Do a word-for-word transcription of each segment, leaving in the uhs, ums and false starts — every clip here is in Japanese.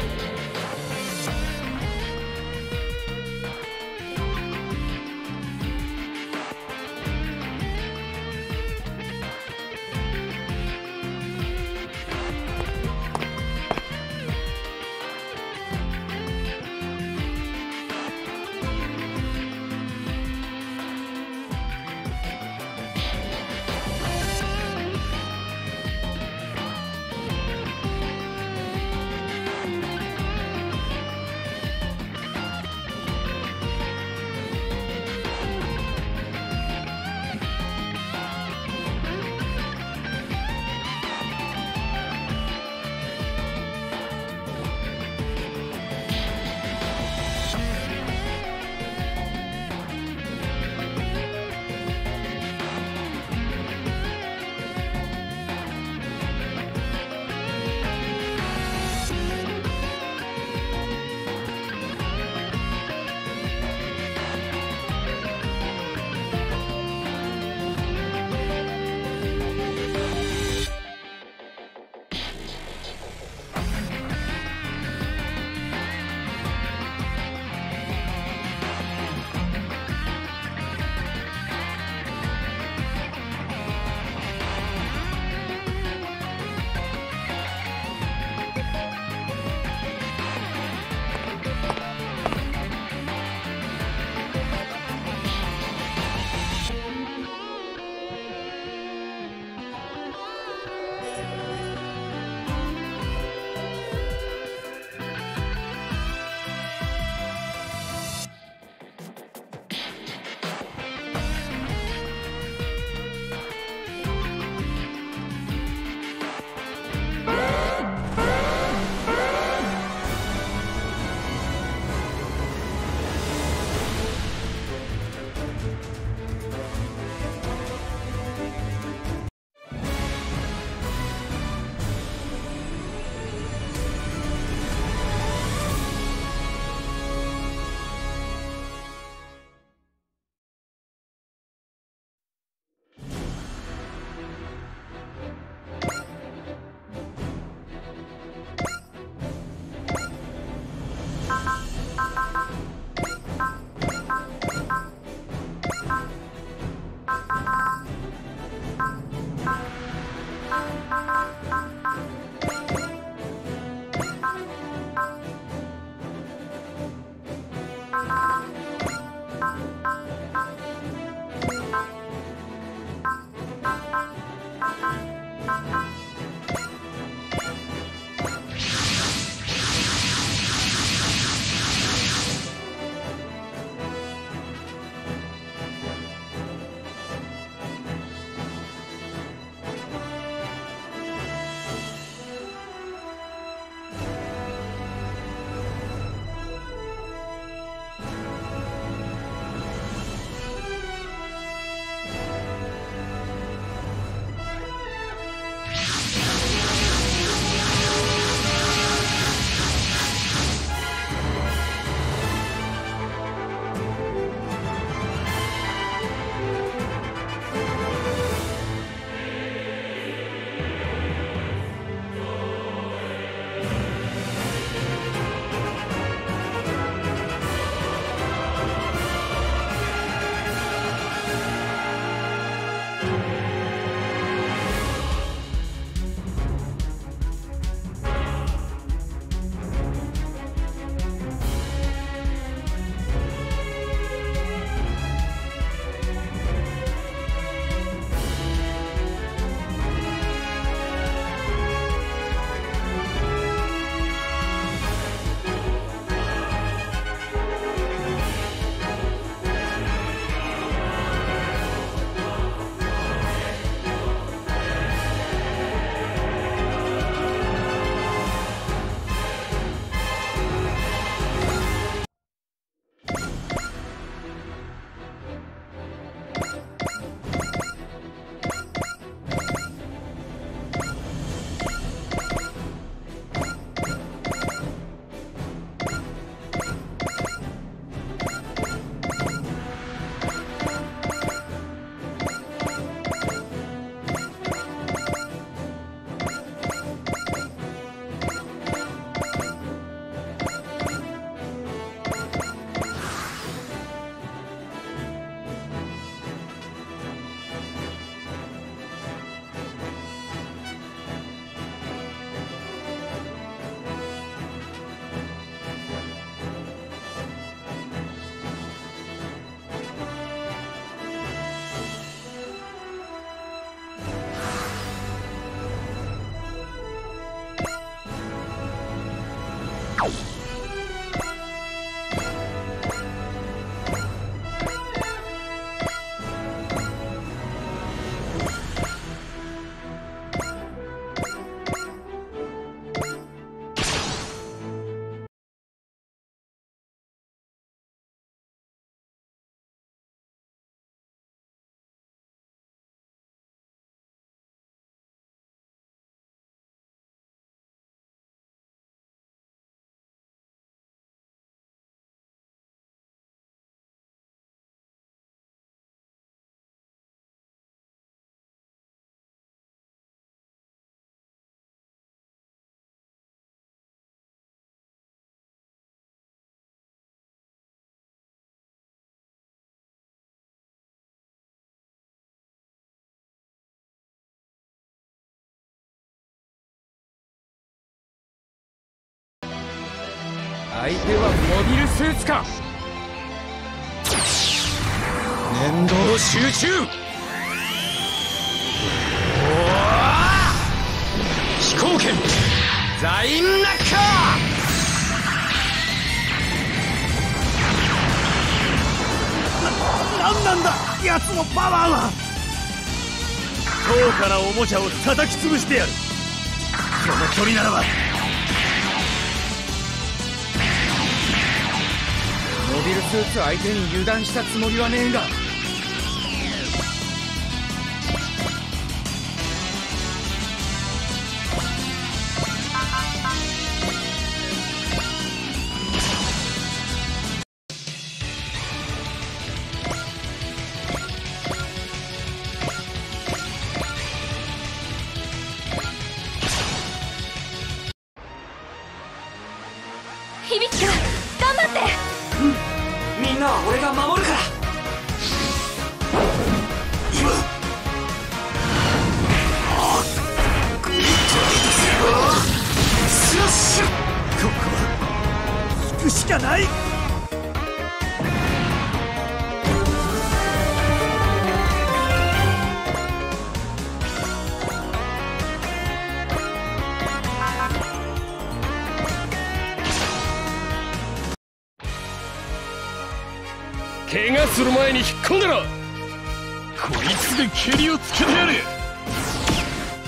We 相手はモビルスーツか。念動集中。飛行剣ラインナッカー。な、なんなんだやつのパワーは。高価なおもちゃを叩き潰してやる。その距離ならばモビルスーツ相手に油断したつもりはねえが、響が頑張って。みんなは俺が守るから。ここは引くしかない。怪我する前に引っ込んだらこいつで蹴りをつけてやる。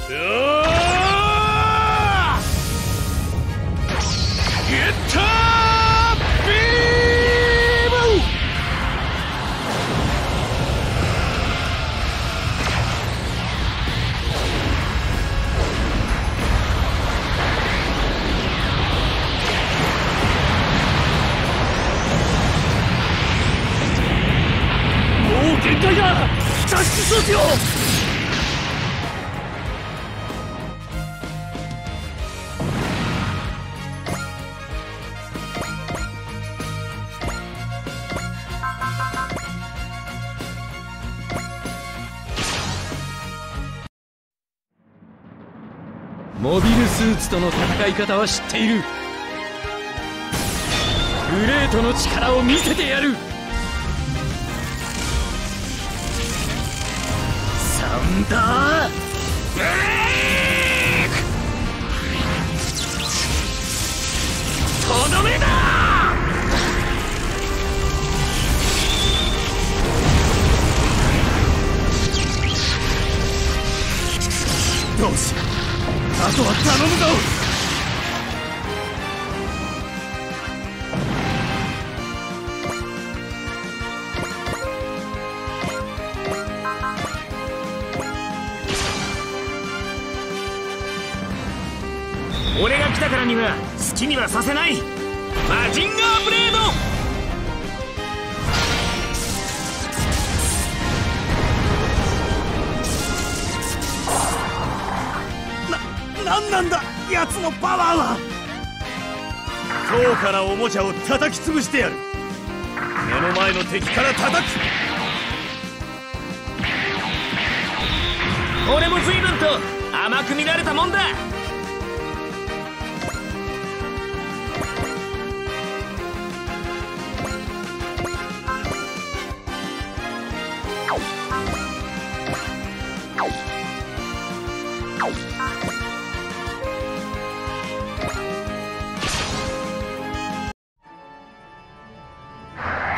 おーゲッタービーム。限界だ。脱出しよう。モビルスーツとの戦い方は知っている。グレートの力を見せてやる。サンダーブレイク。とどめだ。どうしよう。あとは頼むぞ。俺が来たからには好きにはさせない。マジンガーブレード。な、なんなんだやつのパワーは。高価なおもちゃを叩き潰してやる。目の前の敵から叩く。俺も随分と甘く見られたもんだ。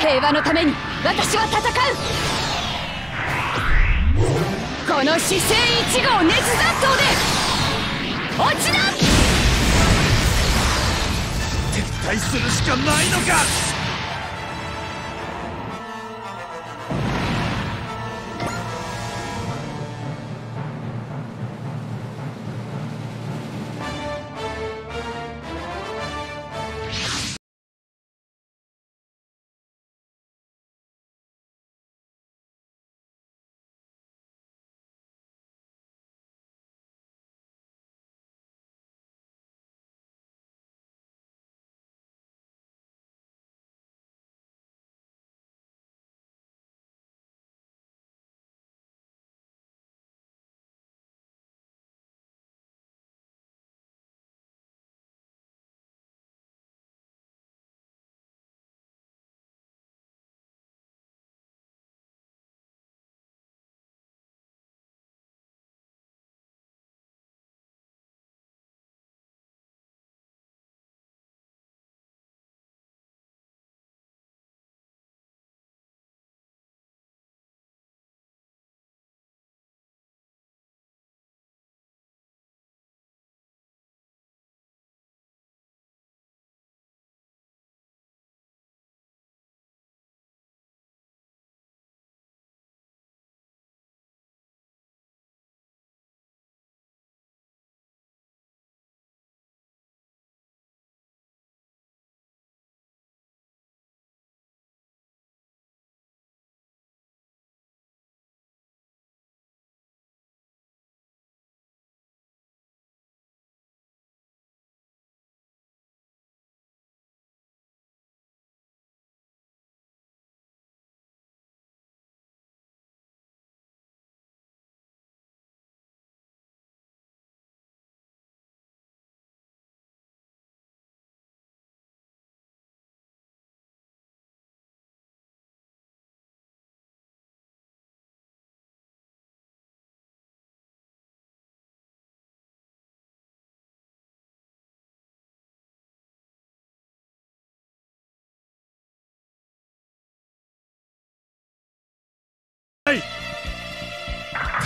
平和のために私は戦う。この四聖一号熱残党で落ちな。撤退するしかないのか。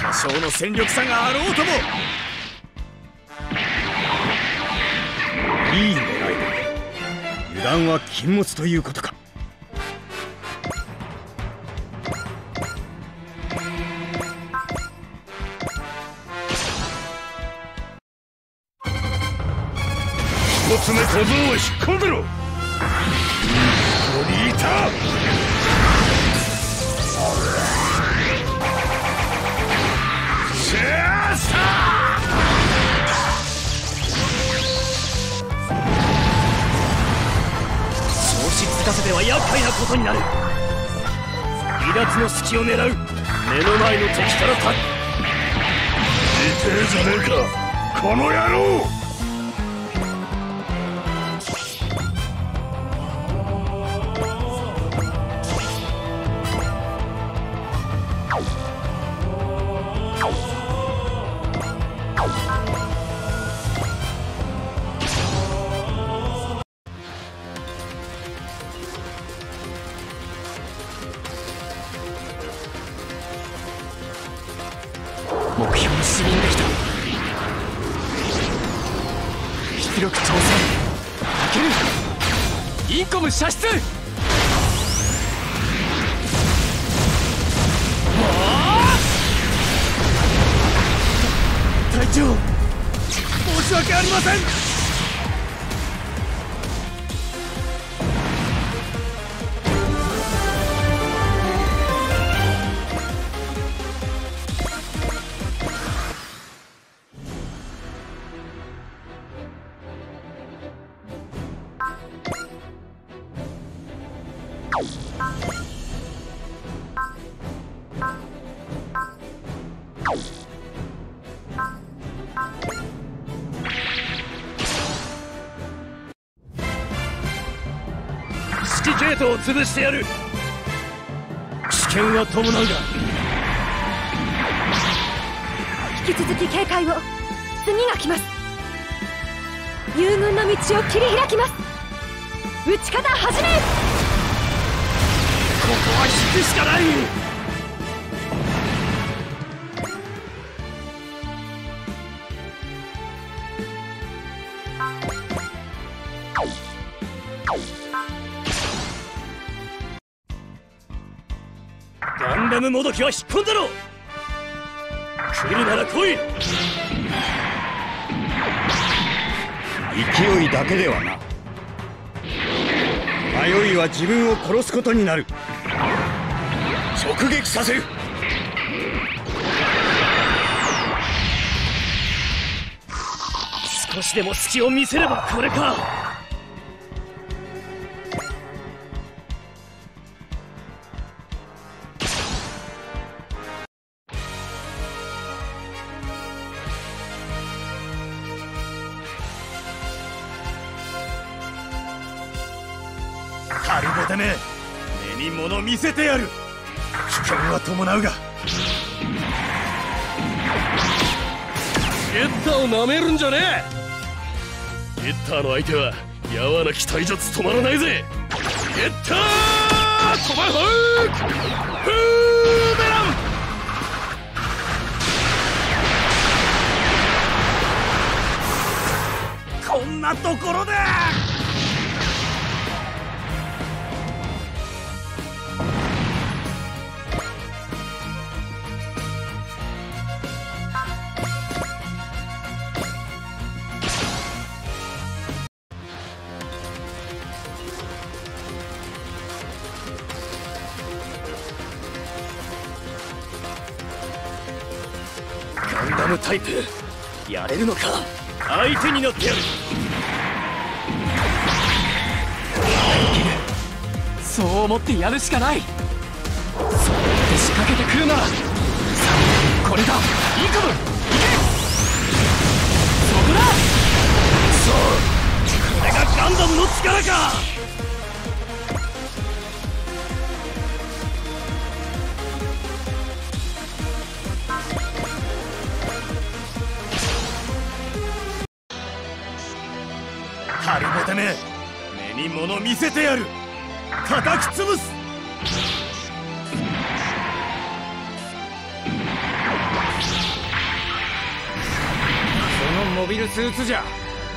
多少の戦力差があろうともいい狙いだ。油断は禁物ということか。一つ目、小僧を引っ込んでろ。リーターシェアスター。調子つかせては厄介なことになる。離脱の隙を狙う。目の前の敵からた痛えじゃねえかこの野郎。射出！隊長、申し訳ありません。潰してやる。危険は伴うが引き続き警戒を。次が来ます。友軍の道を切り開きます。打ち方始め。は引くしかない。ガンダムもどきは引っ込んだろ。来るなら来い。勢いだけではな。迷いは自分を殺すことになる。直撃させる。少しでも隙を見せればこれか。カルボてめえ、目に物見せてやる。危険は伴うがゲッターをなめるんじゃねえ。ゲッターの相手はやわな期待じゃ務まらないぜ。ゲッタートマホークブーメラン。こんなところでタイプやれるのか。相手になってやる。そう思ってやるしかない。そうやって仕掛けてくるならこれだ。インカム行け。そこだ。そうこれがガンダムの力か。カルボてめえ、目に物見せてやる。叩き潰す。このモビルスーツじゃ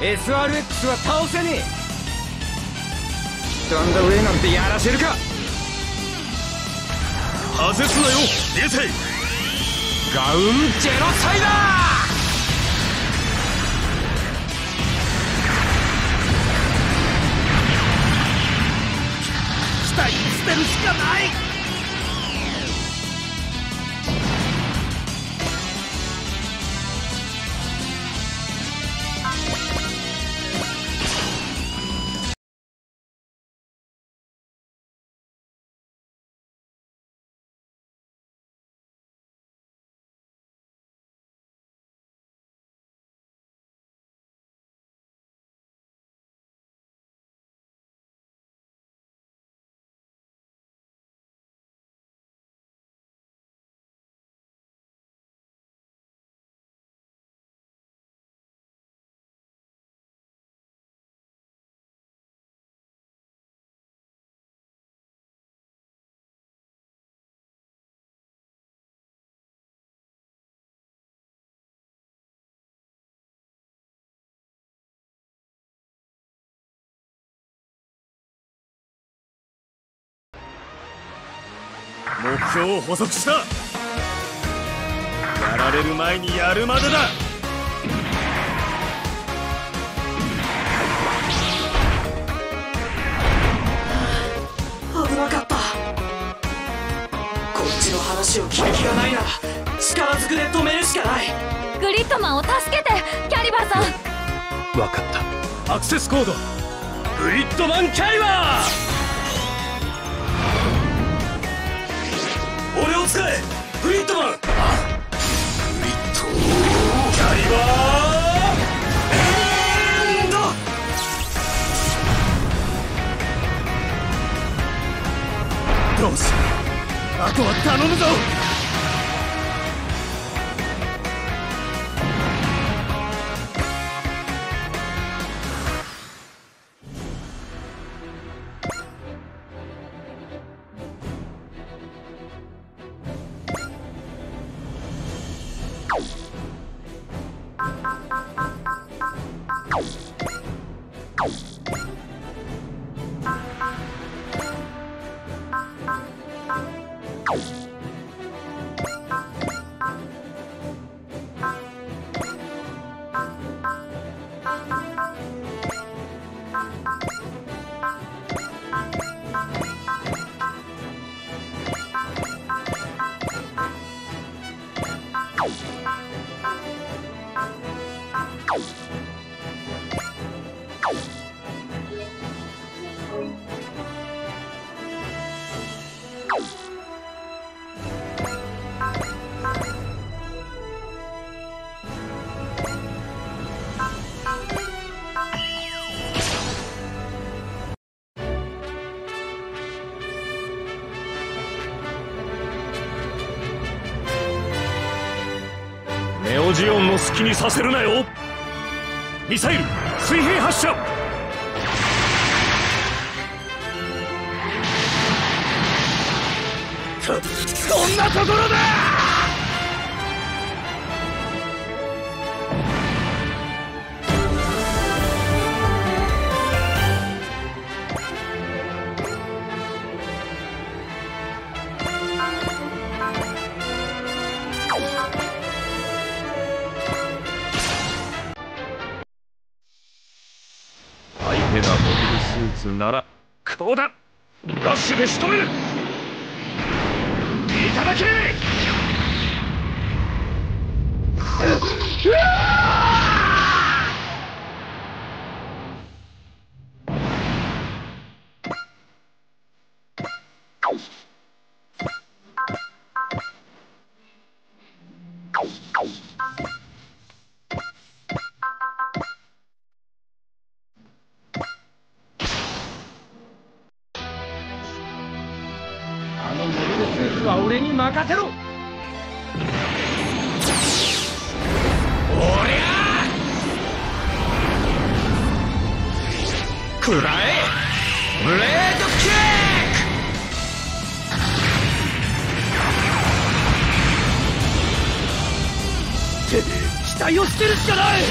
エスアールエックス は倒せねえ。飛んだ上なんてやらせるか。外すなよ。出てガウンジェノサイダー。捨てるしかない。目標を捕捉した。やられる前にやるまでだ。危なかった。こっちの話を聞く気がないなら力ずくで止めるしかない。グリッドマンを助けてキャリバーさん。分かった。アクセスコードグリッドマンキャリバー。俺を使えグリッドマン。グリッドキャリバーエンド。どうしよう。あとは頼むぞ。ネオジオンの好きにさせるなよ。ミサイル水平発射。こんなところだ。相手がモビルスーツならこうだ。ラッシュで仕留める。いただけ！俺に任せろ。おりゃーくらえブレードキックって期待をしてるしかない。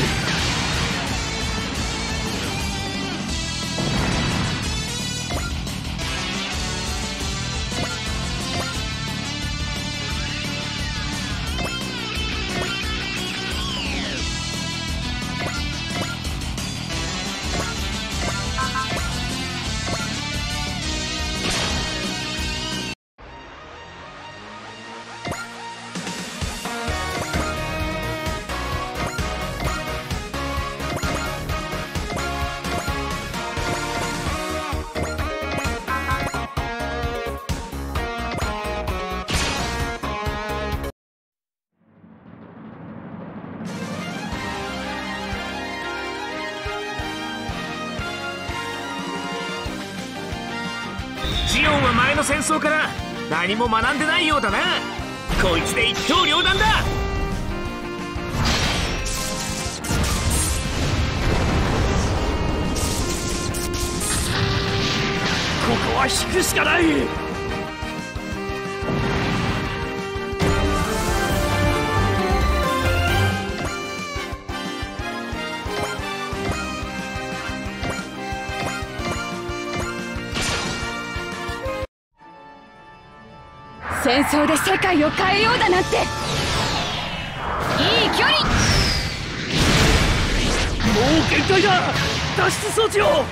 ジオンは前の戦争から何も学んでないようだな。こいつで一刀両断だ。ここは引くしかない。戦争で世界を変えようだなんていい距離。もう限界だ。脱出装置を。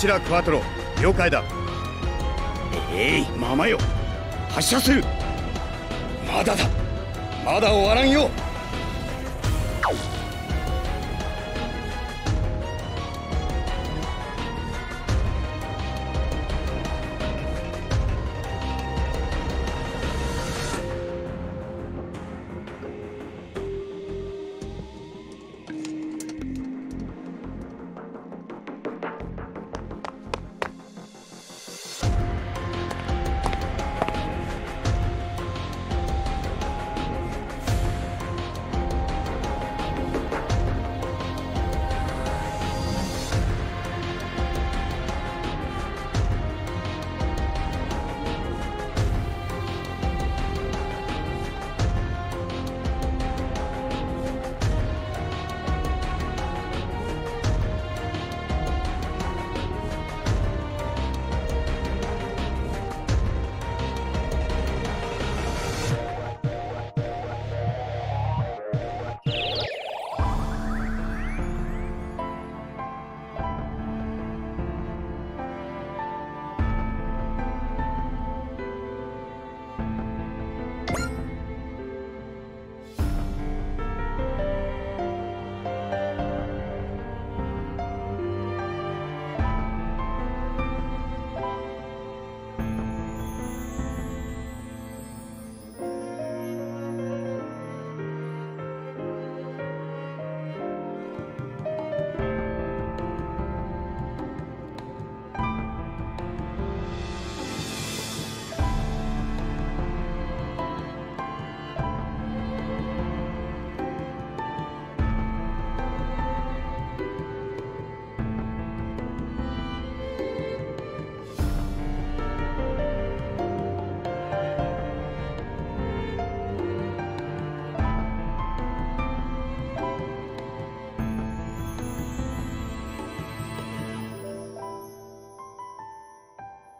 ちらクワトロ、了解だ。えい、ママよ、発射する。まだだ、まだ終わらんよ。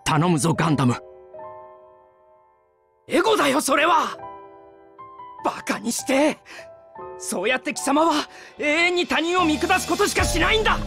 頼むぞガンダム。エゴだよそれは。バカにして。そうやって貴様は永遠に他人を見下すことしかしないんだ。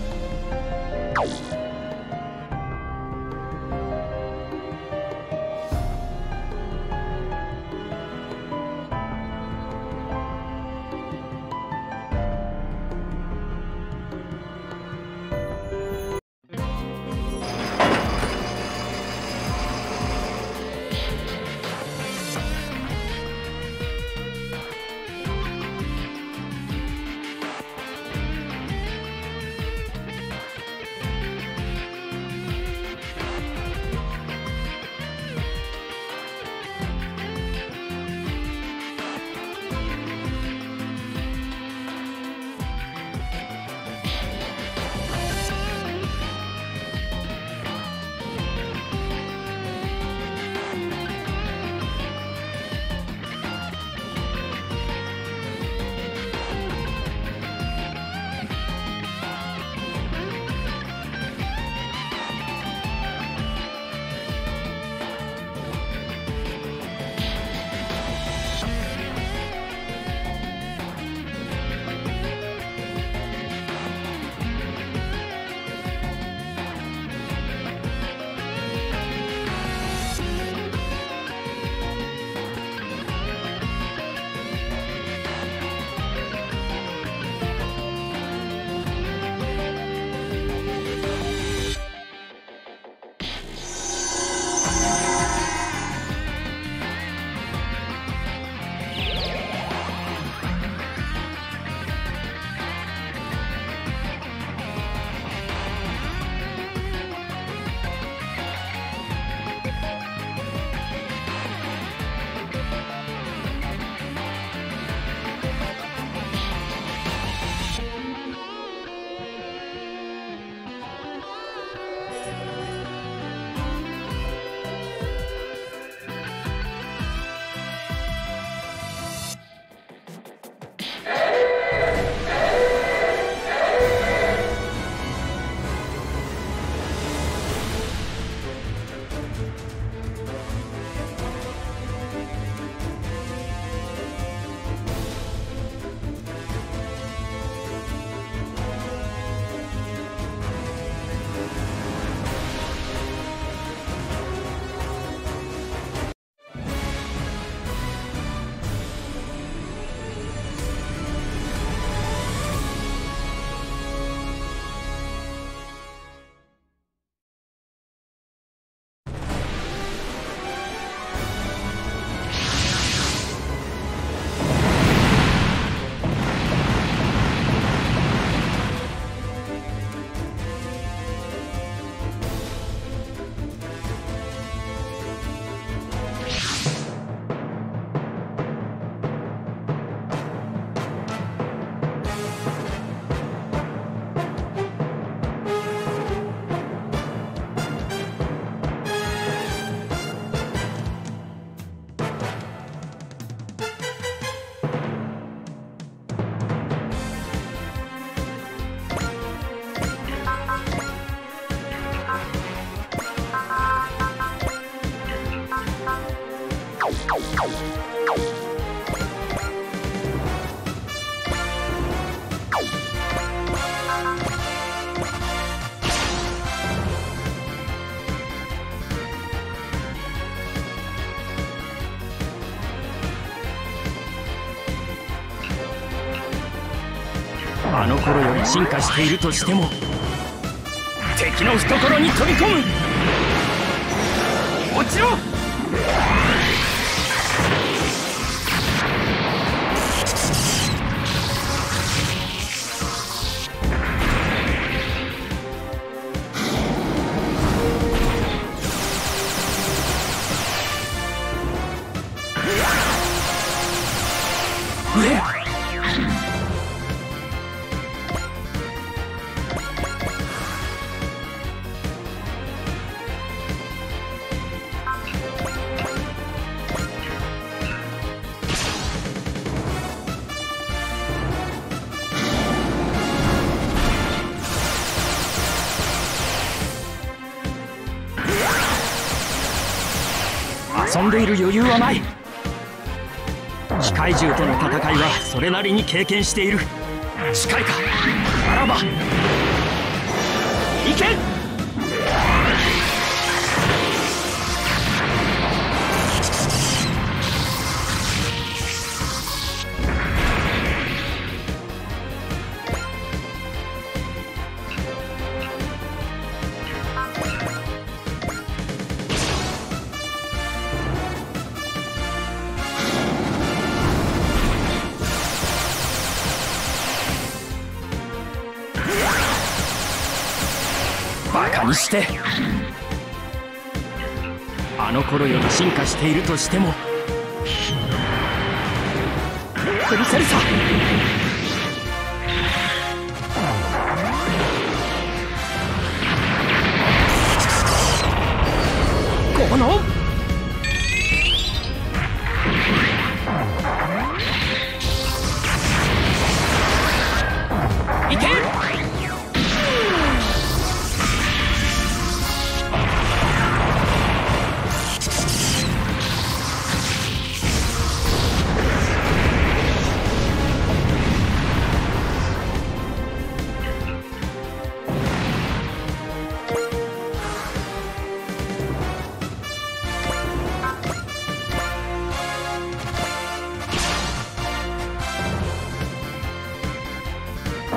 あの頃より進化しているとしても敵の懐に飛び込む。落ちろ。上。遊んでいる余裕はない。機械獣との戦いはそれなりに経験している。近いかならば行け。バカにして。あの頃より進化しているとしても飛び去るさ。このいけ。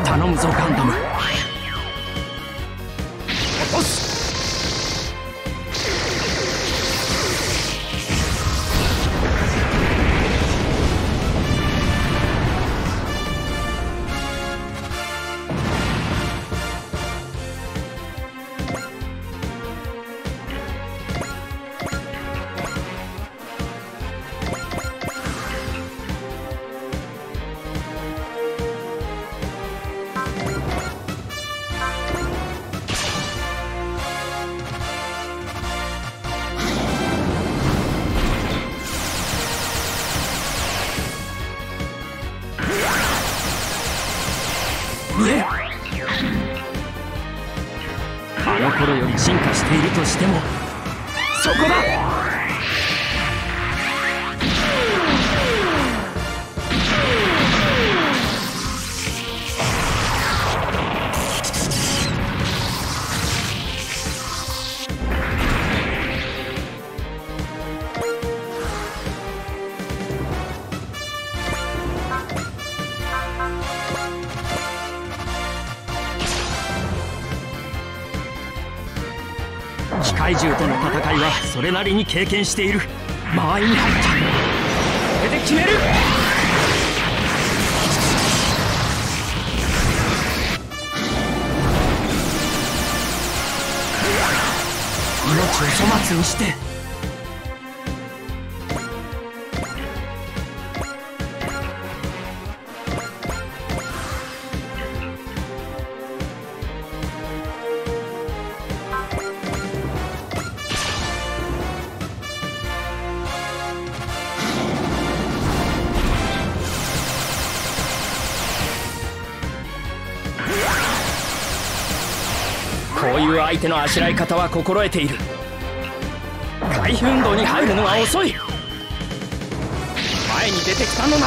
頼むぞガンダム。落とす。あの頃より進化しているとしてもそこだ。機械獣との戦いはそれなりに経験している。間合いに入った。これで決める。命を粗末にして。こういう相手のあしらい方は心得ている。回避運動に入るのは遅い。前に出てきたのな。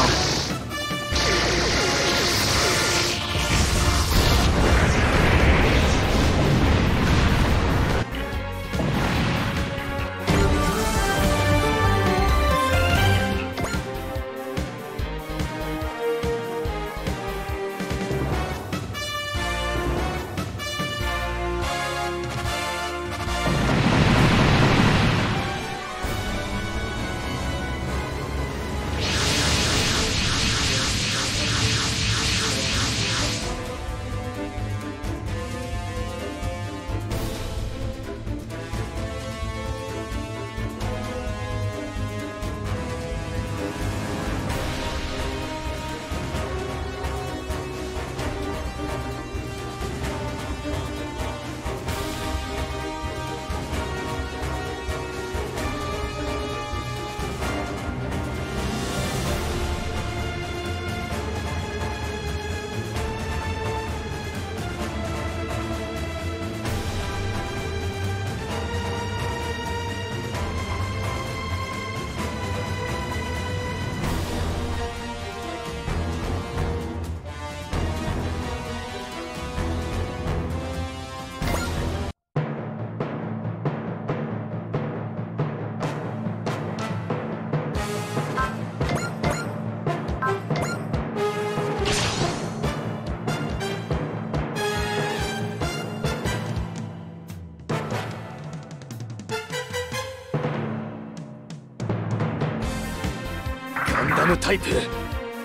タイプ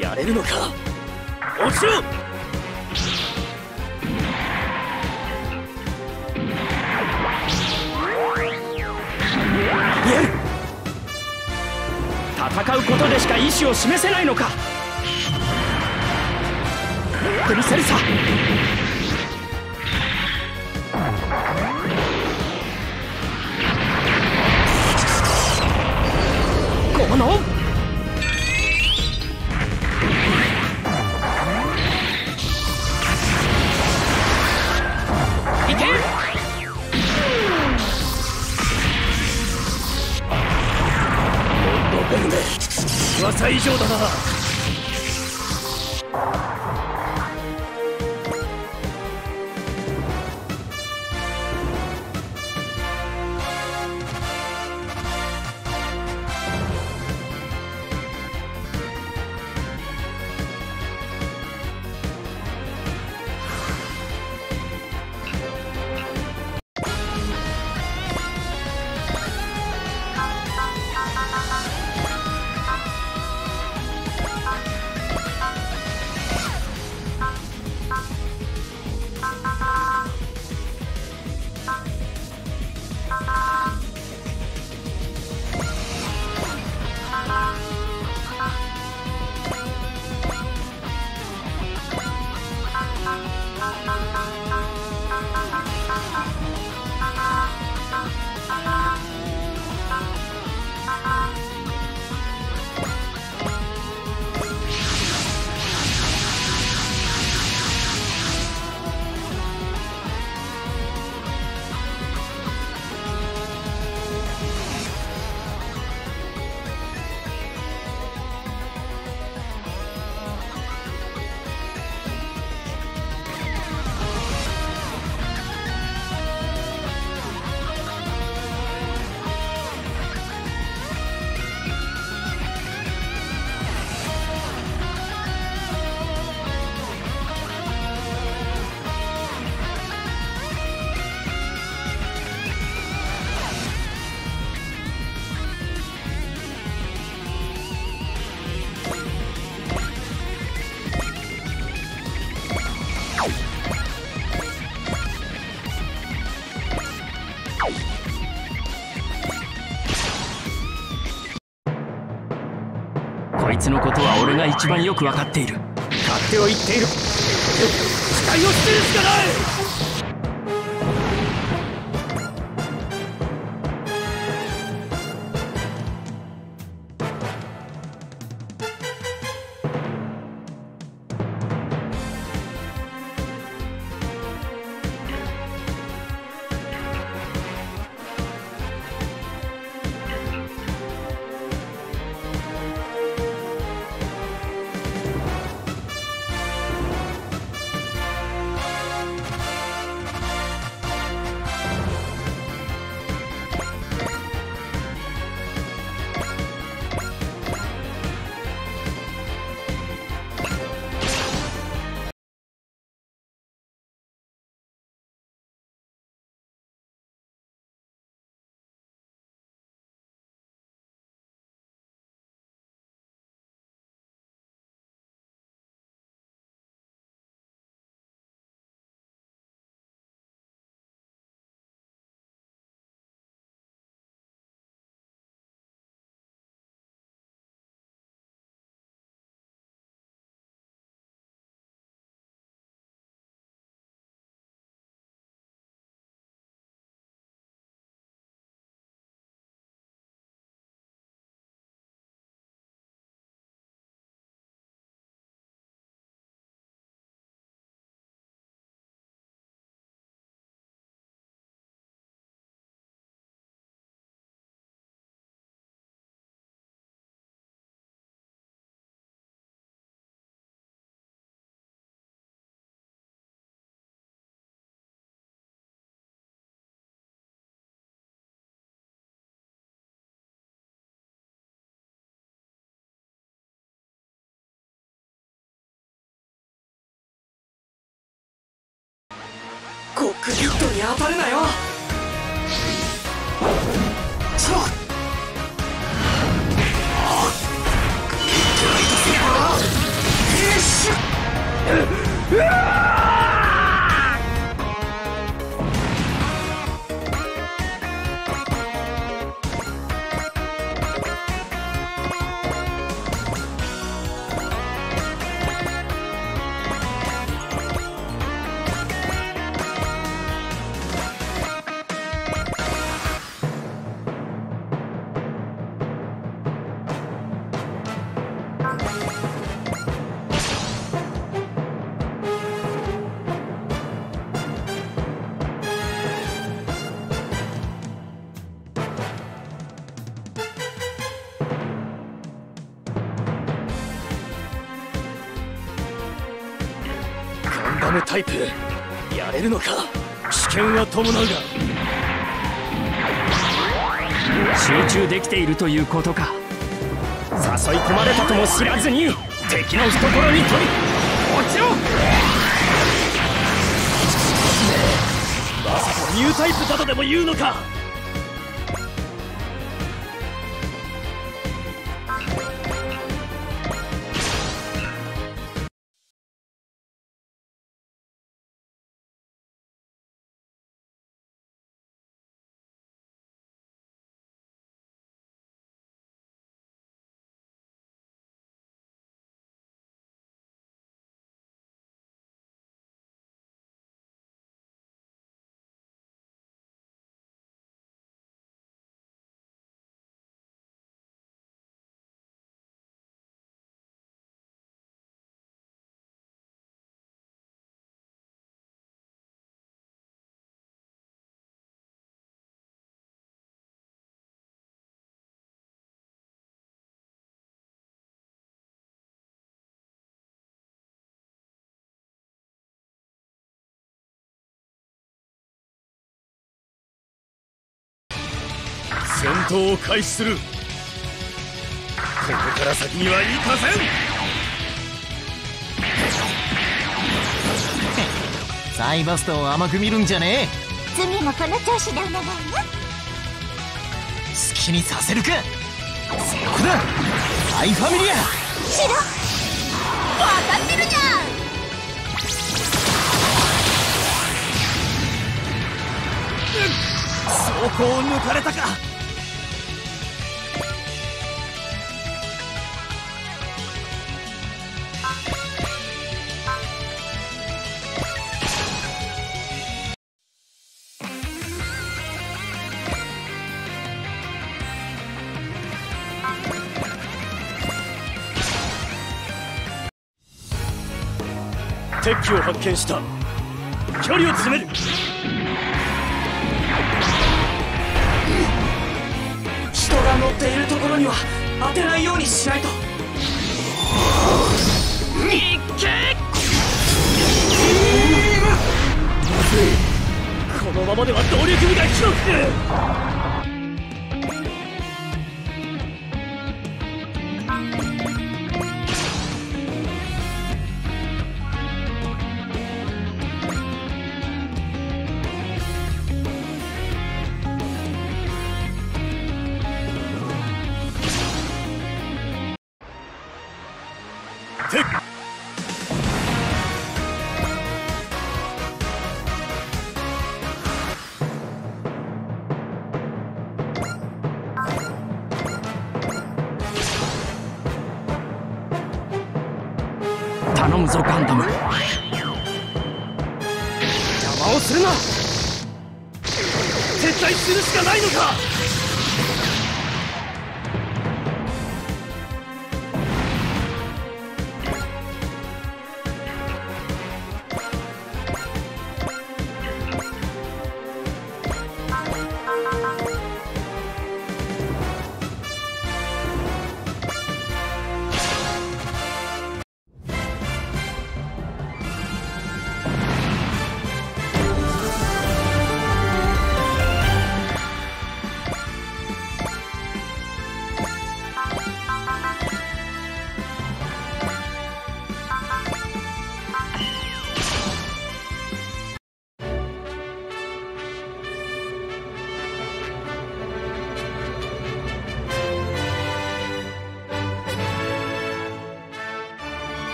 やれるのか。もちろん戦うことでしか意思を示せないのか。やってみせるさ。この以上だな。こいつのことは俺が一番よく分かっている。勝手を言っている。期待をしてるしかない。コックピットに当たるなよ。ちょっうわあ、タイプやれるのか。試験は伴うが集中できているということか。誘い込まれたとも知らずに敵の懐に飛び落ちろ。まさかニュータイプだとでも言うのか。戦闘を開始する。ここから先には行かせん。サイバストを甘く見るんじゃねえ。罪もこの調子でお願いね。好きにさせるか。そこだサイファミリア。しろ分かってるじゃん。走行を抜かれたか。敵を発見した。距離を詰める。人が乗っているところには当てないようにしないと。いけ、このままでは動力部が広くて。頼むぞガンダム。邪魔をするな。撤退するしかないのか。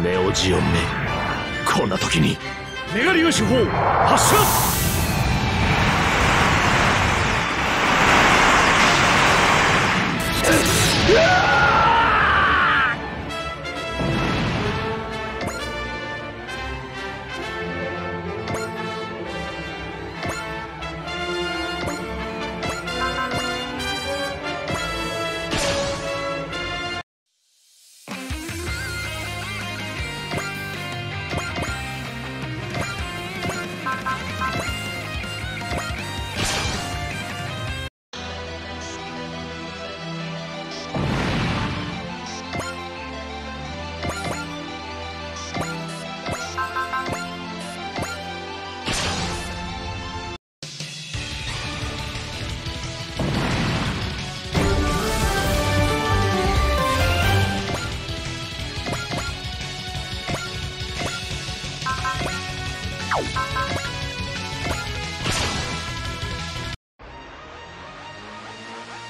ネオジオンめ、こんな時にメガリア主砲発射。うわー！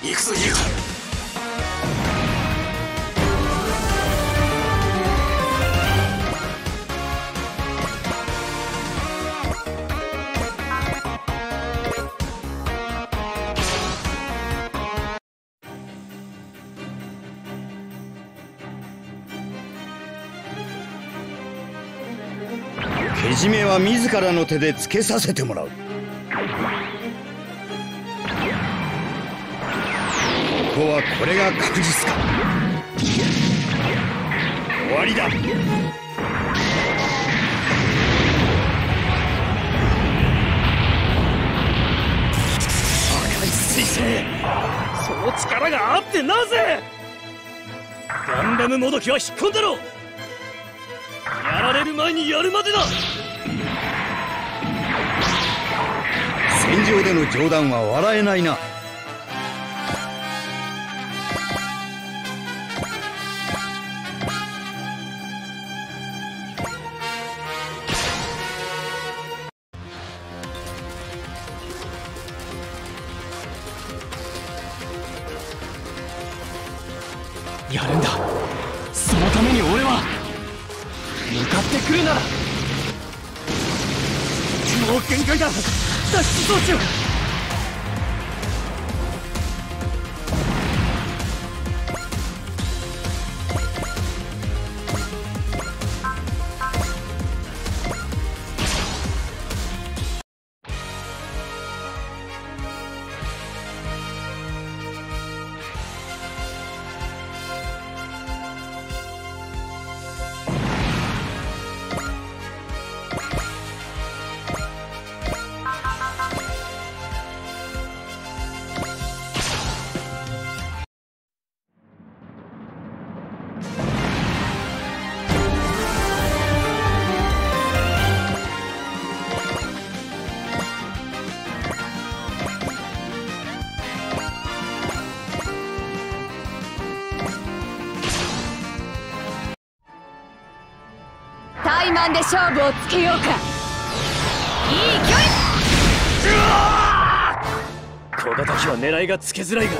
行くぞ行くぞ。けじめは自らの手でつけさせてもらう。ここはこれが確実か。終わりだ。赤い水星、その力があってなぜガンダムもどきは引っ込んだろう。やられる前にやるまでだ。戦場での冗談は笑えないな。やるんだ。そのために俺は向かってくるなら。もう限界だ。脱出装置を。タイマンで勝負をつけようか。いい距離。この時は狙いがつけづらいが、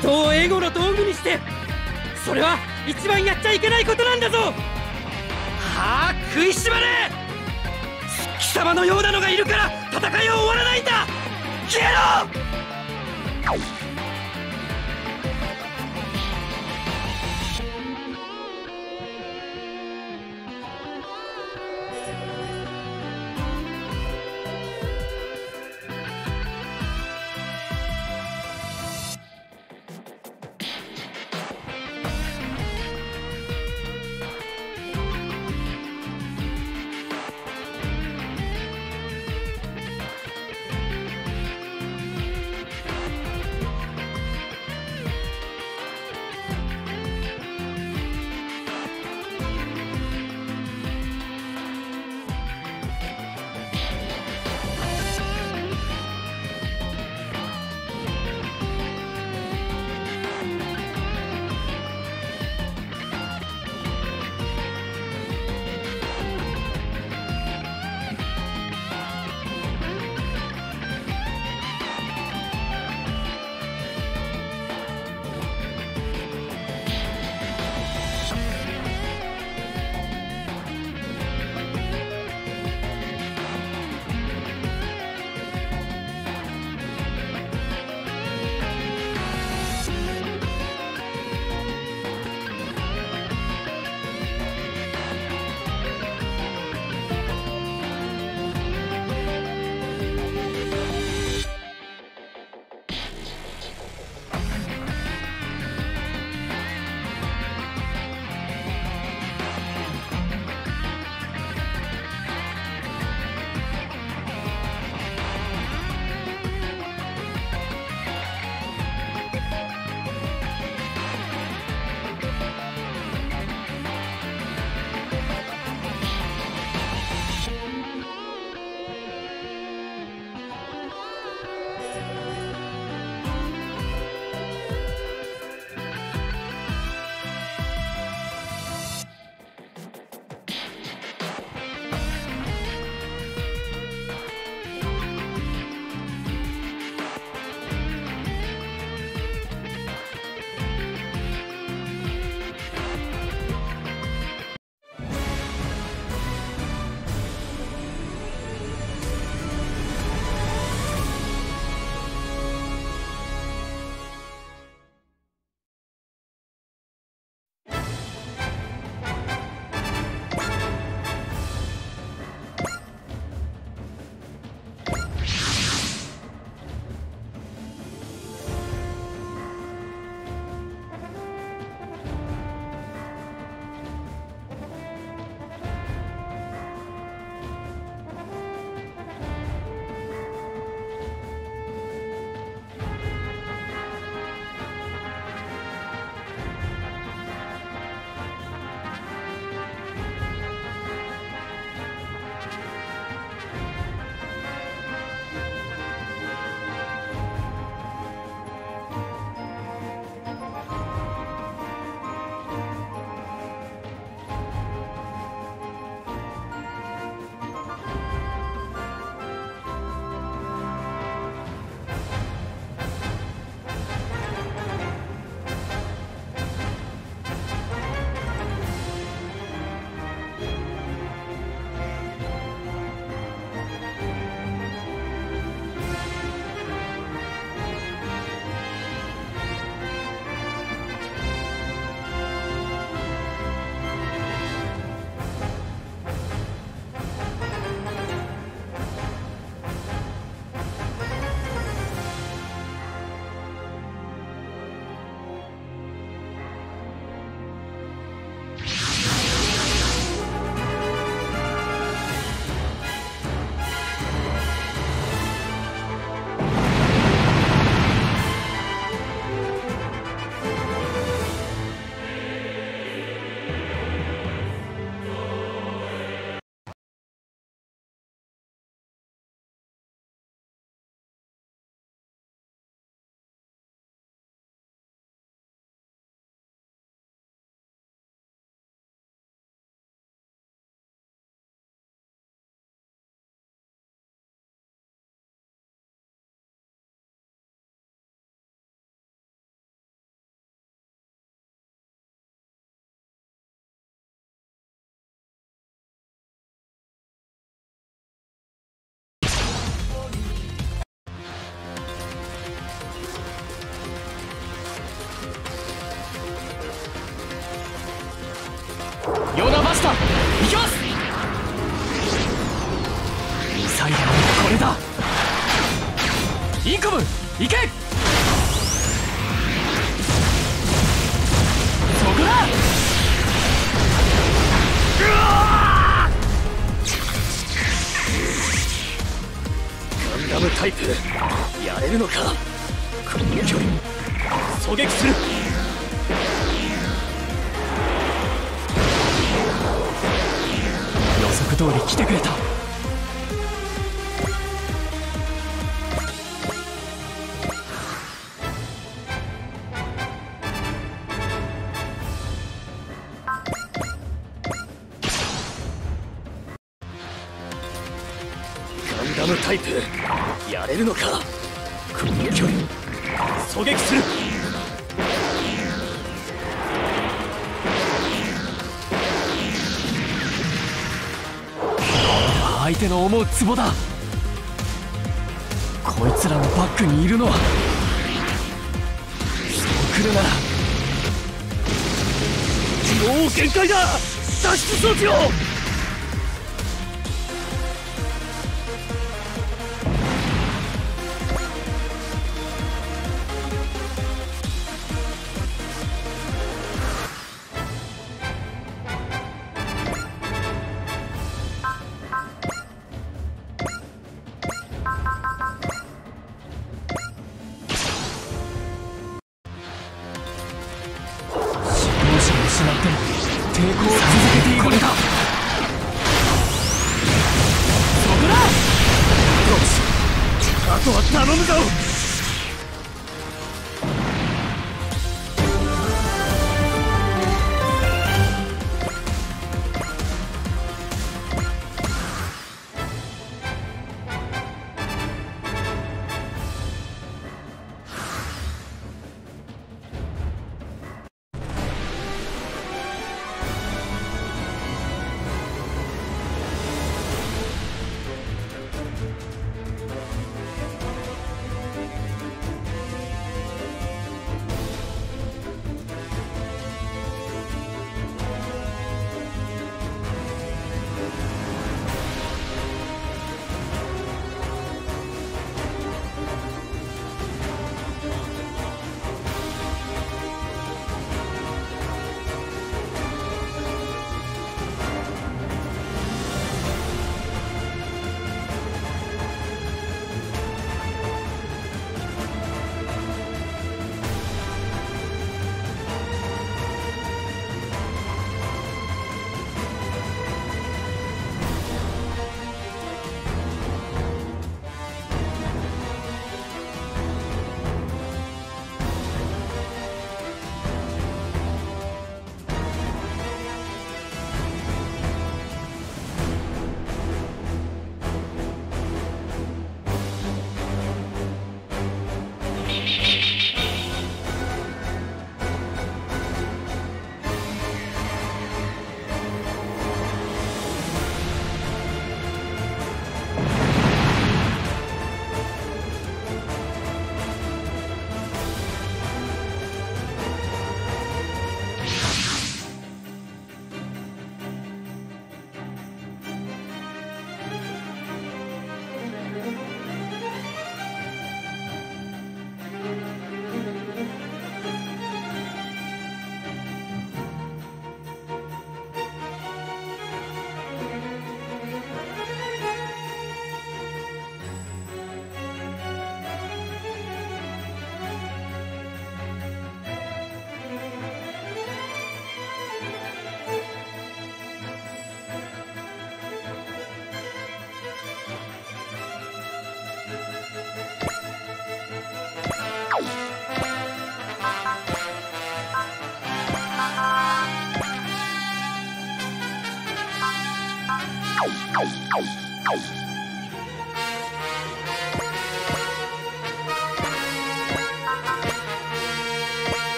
人をエゴの道具にして、それは一番やっちゃいけないことなんだぞ。はあ、食いしばれ。貴様のようなのがいるから戦いは終わらないんだ。消えろ。行きます。最後のこれだ。インカム行け。そこだ。うわー、ガンダムタイプやれるのか。この距離狙撃する。通り来てくれた。ガンダムタイプやれるのか。この距離狙撃する。相手の思うツボだ。こいつらのバックにいるのは。そう来るならもう限界だ。脱出装置を。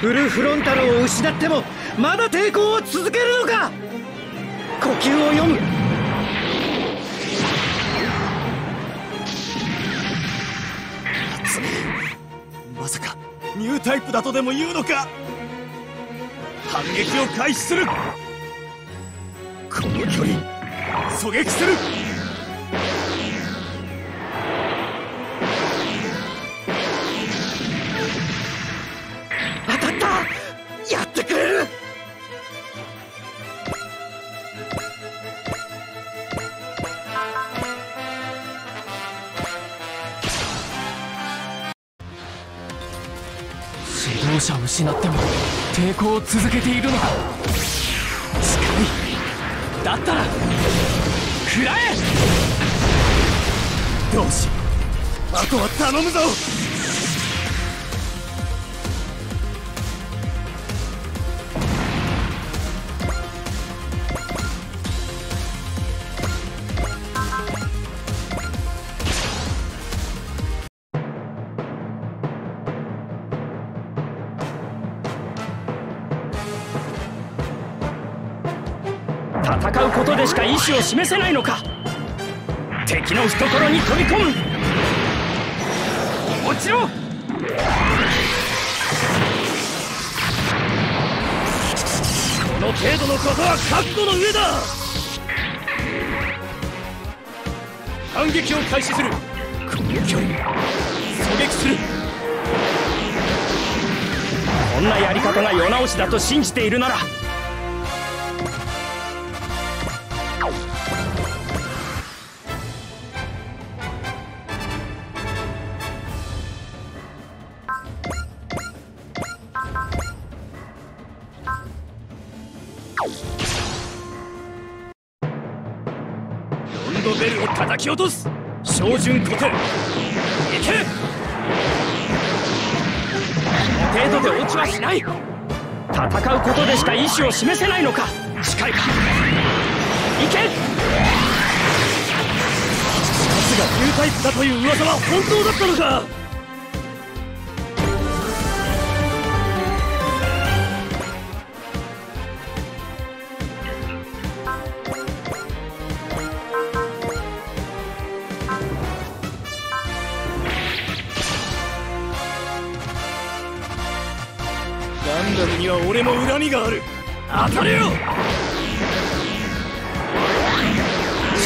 フルフロンタルを失ってもまだ抵抗を続けるのか。呼吸を読む。つ。まさかニュータイプだとでも言うのか。反撃を開始する。この距離狙撃する。当たった。やってくれる。指導者を失っても抵抗を続けているのか。近い。だったら食らえ。同志、あとは頼むぞ。戦うことでしか意志を示せないのか。敵の懐に飛び込む。もちろんこの程度のことは覚悟の上だ。反撃を開始する。この距離狙撃する。こんなやり方が世直しだと信じているなら、ロンドベルを叩き落とす。照準固定。行け。この程度で落ちはしない。戦うことでしか意志を示せないのか。近いか。行け。奴がニュータイプだという噂は本当だったのか。ガンダムには俺も恨みがある。当たれよ。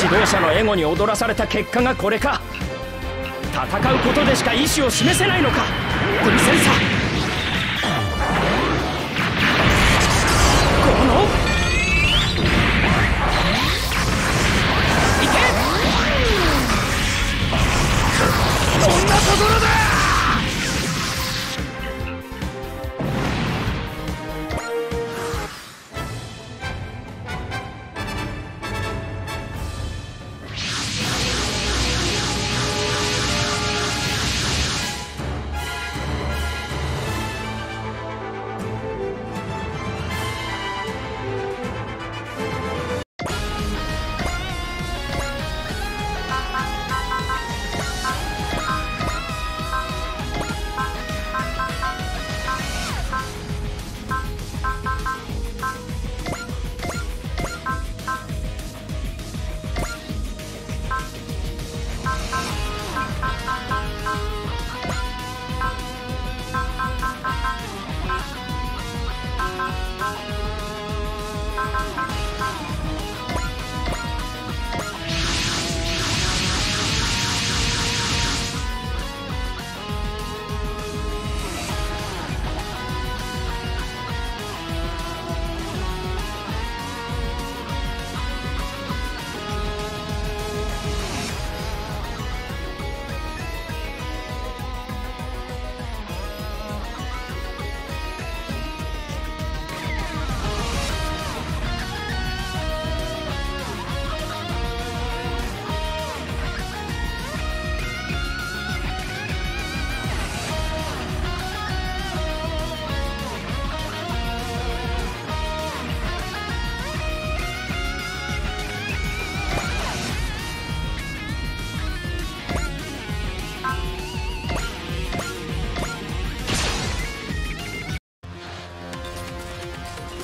指導者のエゴに踊らされた結果がこれか。戦うことでしか意志を示せないのか。偶然さ。このいけ。こんなところだ。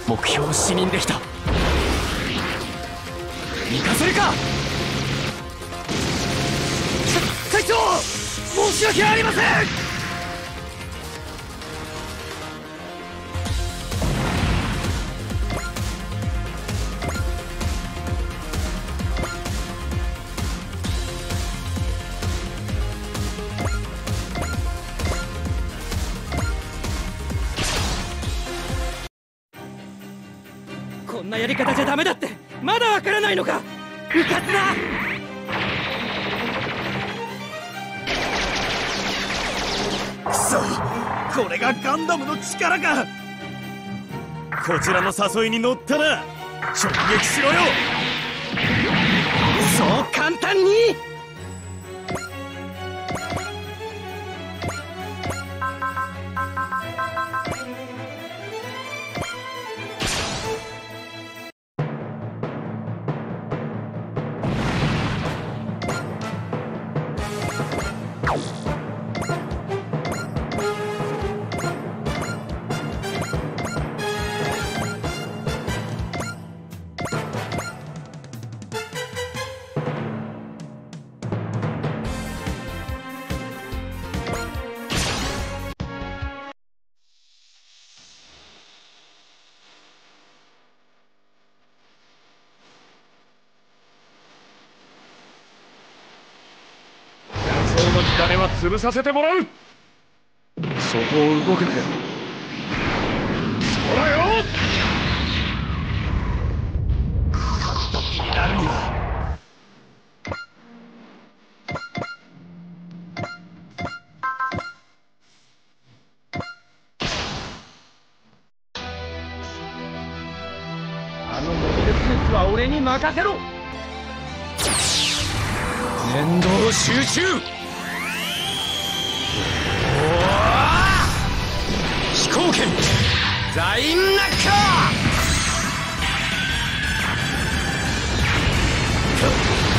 目標を視認できた。行かせるか。隊長、申し訳ありません。こんなやり方じゃダメだってまだわからないのか。部活だ。これがガンダムの力か。こちらの誘いに乗ったら直撃しろよ。そう簡単に金は潰させてもらう。そこを動くなよ。そらよ。ちょっと気になるのだ。あのモデルスーツは俺に任せろ。念動集中。飛行剣ザインナッカー。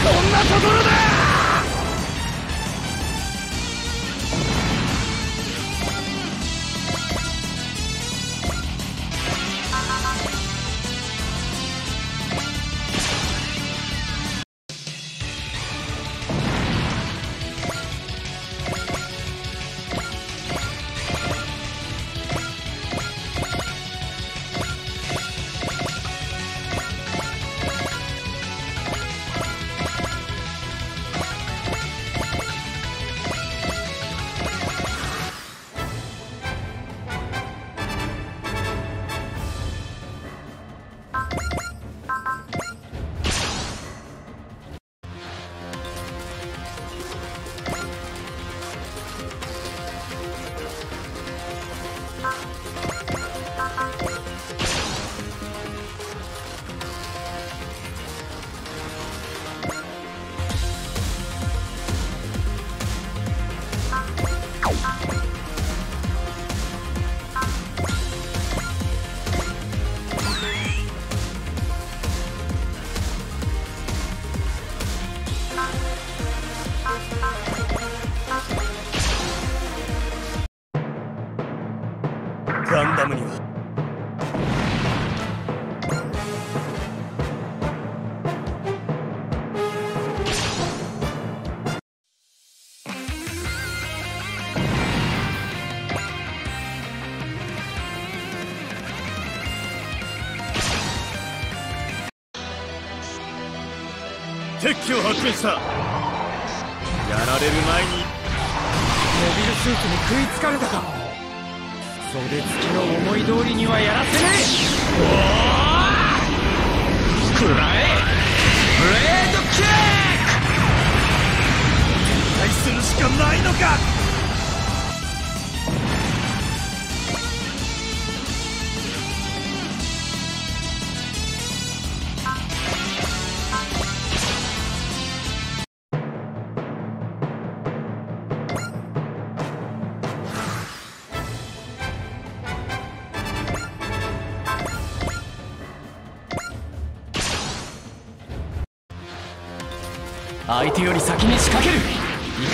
こんなところだ。ガンダムには敵機を発見した。やられる前にモビルスーツに食いつかれたか。それで月の思い通りにはやらせねえ。食らえブレードキック。撤退するしかないのか。相手より先に仕掛ける。行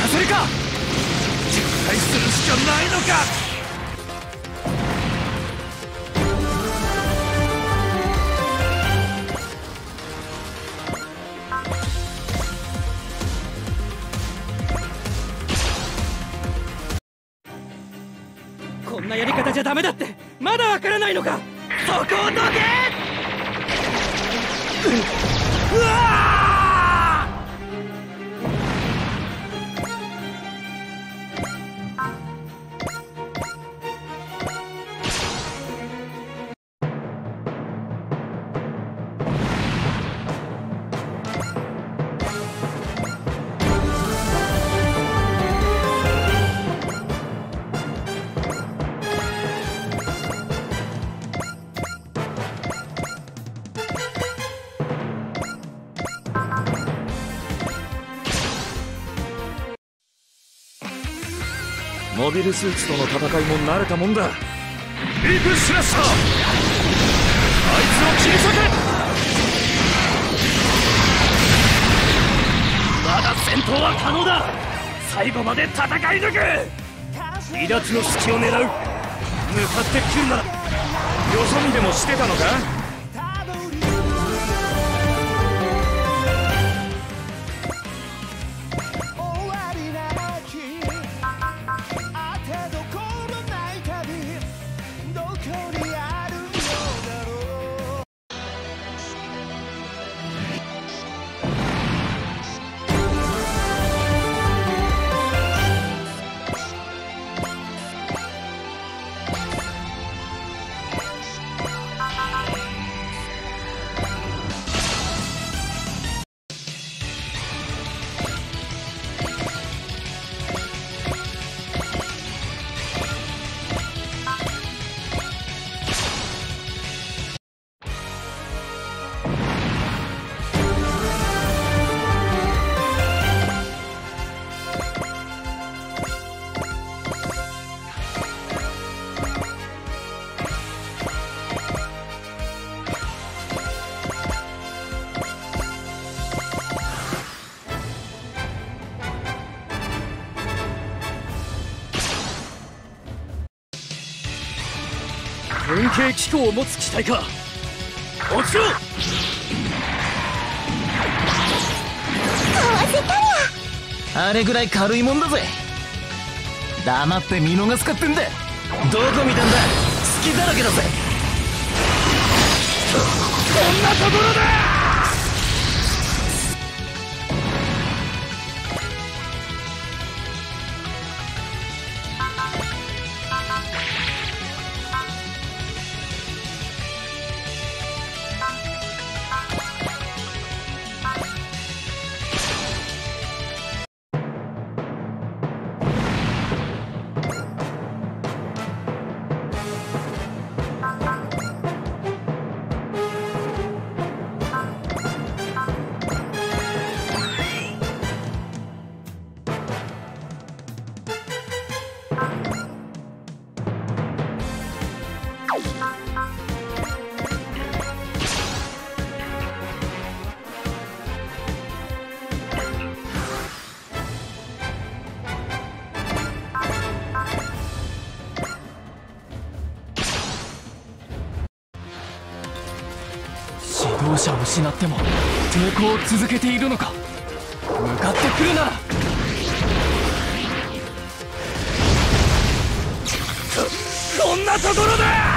かせるか。撤退するしかないのか。じゃダメだってまだわからないのか。そこをどけ！うわ！モビルスーツとの戦いも慣れたもんだ。リープスラッシャー、あいつを切り裂け。まだ戦闘は可能だ。最後まで戦い抜く。離脱の隙を狙う。向かってくるな。よそ見でもしてたのか。変形機構を持つ機体か。落ちろ。壊せたらあれぐらい軽いもんだぜ。黙って見逃すかってんだ。どこ見たんだ。隙だらけだぜ。こんなところだ。指導者を失っても抵抗を続けているのか。向かってくるな。こんなところだ。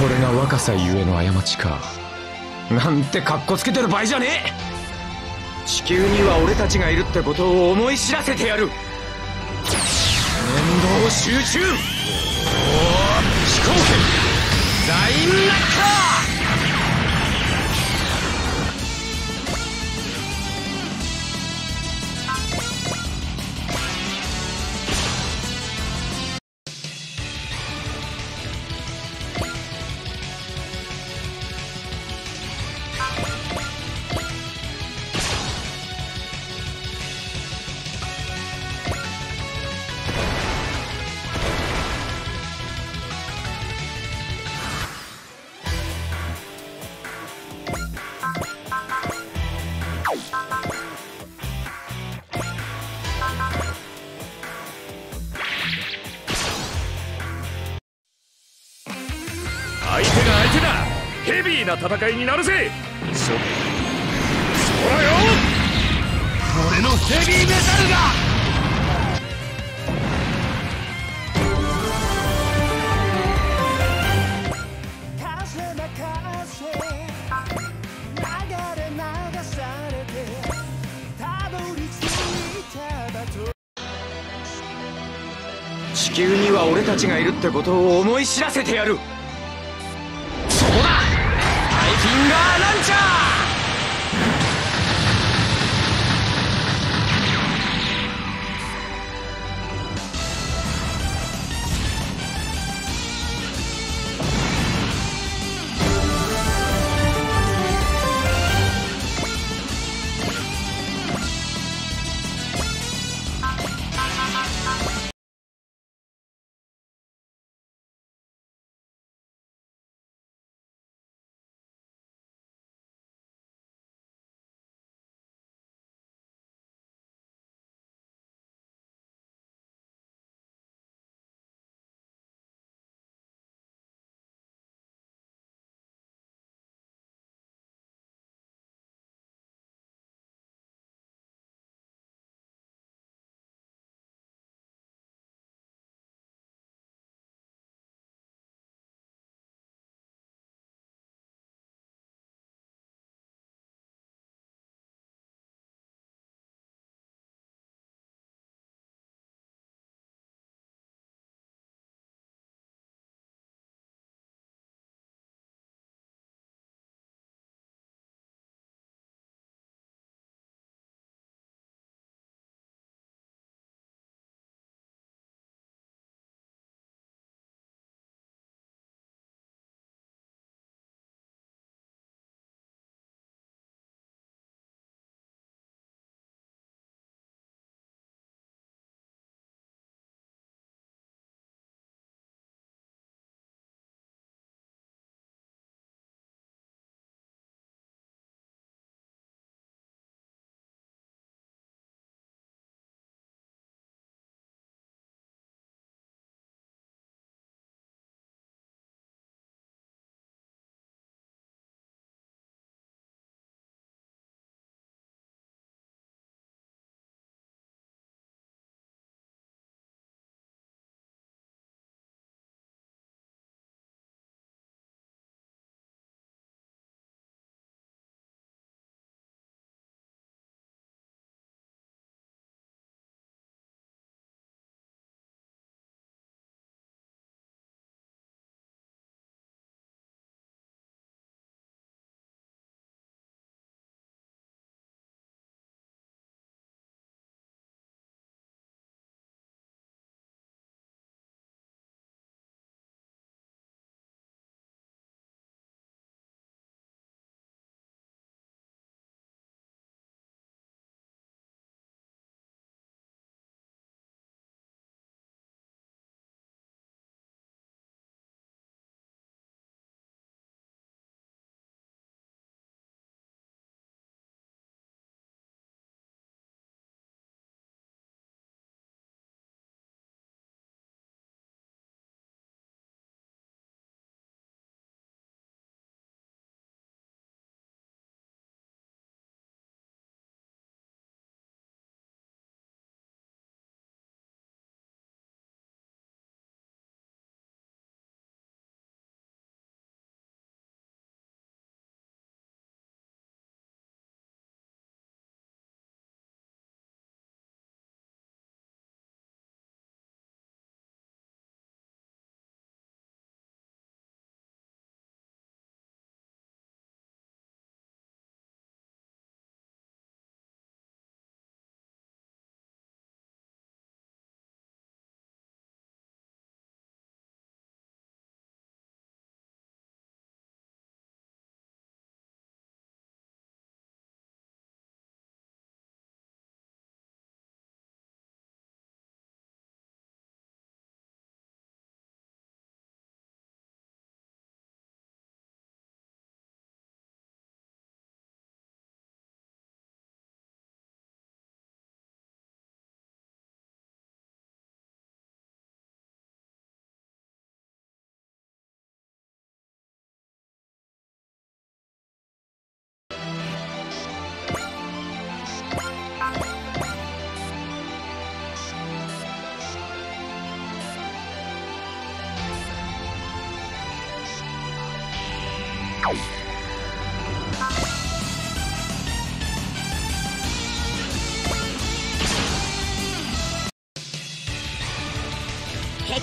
これが若さゆえの過ちか。なんてカッコつけてる場合じゃねえ。地球には俺たちがいるってことを思い知らせてやる。念動集中。おお、飛行機ラインナッカー。相手が相手だ。ヘビーな戦いになるぜ。そ、そらよ。俺のヘビーメタルが。地球には俺たちがいるってことを思い知らせてやる。フィンガーランチャー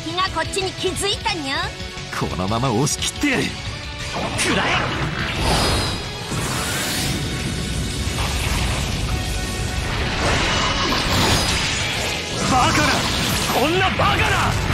敵がこっちに気づいたにゃ。このまま押し切ってやる。くらえ。バカな、こんなバカな。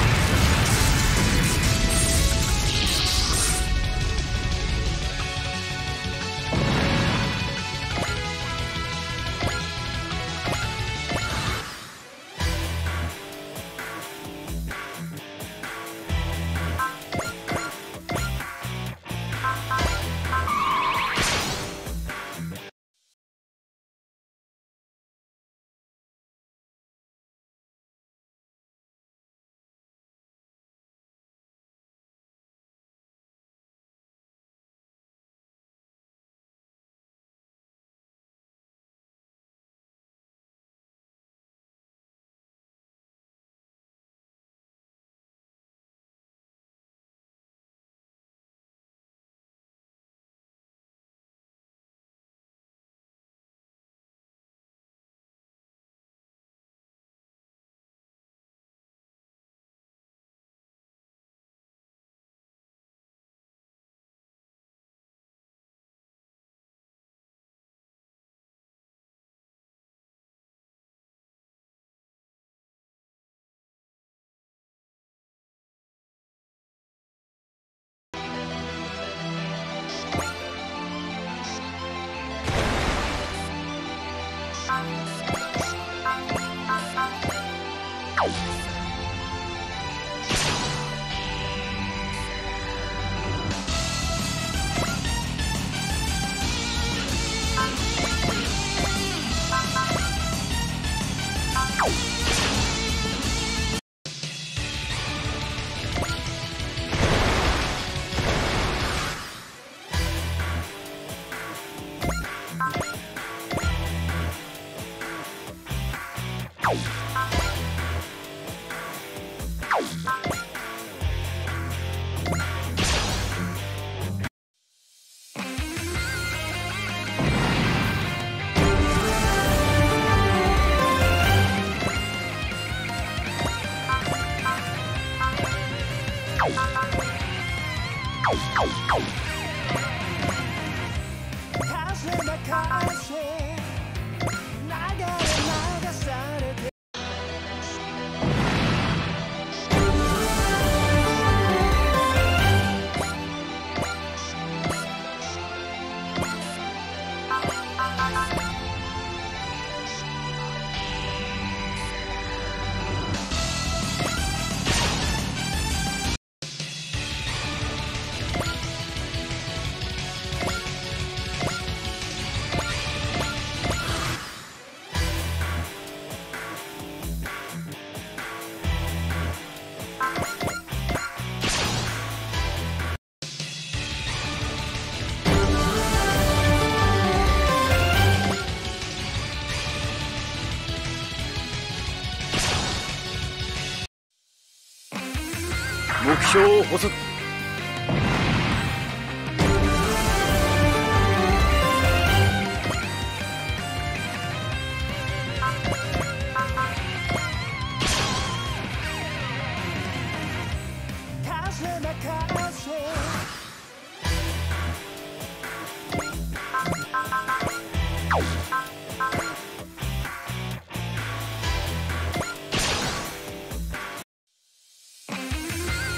目標を補足。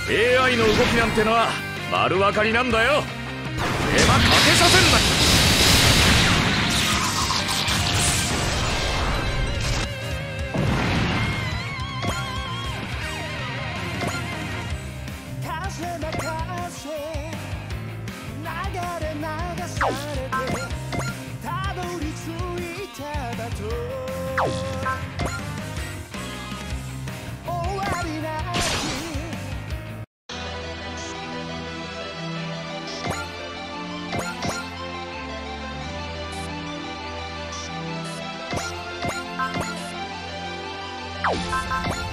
エーアイ の動きなんてのは丸分かりなんだよ。手間かけさせるな。Bye.